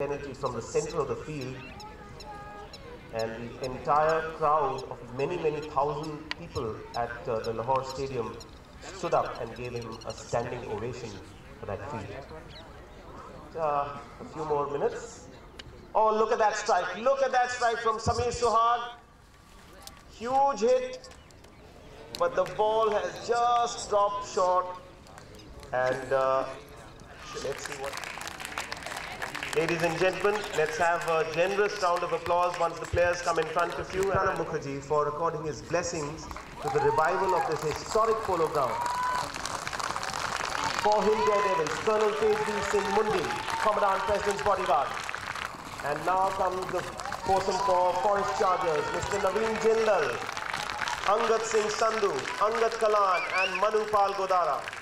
Energy from the center of the field, and the entire crowd of many thousand people at the Lahore Stadium stood up and gave him a standing ovation for that feat. A few more minutes. Oh, look at that strike! Look at that strike from Sameer Suhaad. Huge hit, but the ball has just dropped short. And let's see what. Ladies and gentlemen, let's have a generous round of applause once the players come in front of you. Pranab Mukherjee for according his blessings to the revival of this historic polo ground. For him, daredevils, Colonel K.D. Singh Mundi, Commandant President's Bodyguard. And now comes the foursome for Forest Chargers, Mr. Naveen Jindal, Angad Singh Sandhu, Angad Kalan and Manu Pal Godara.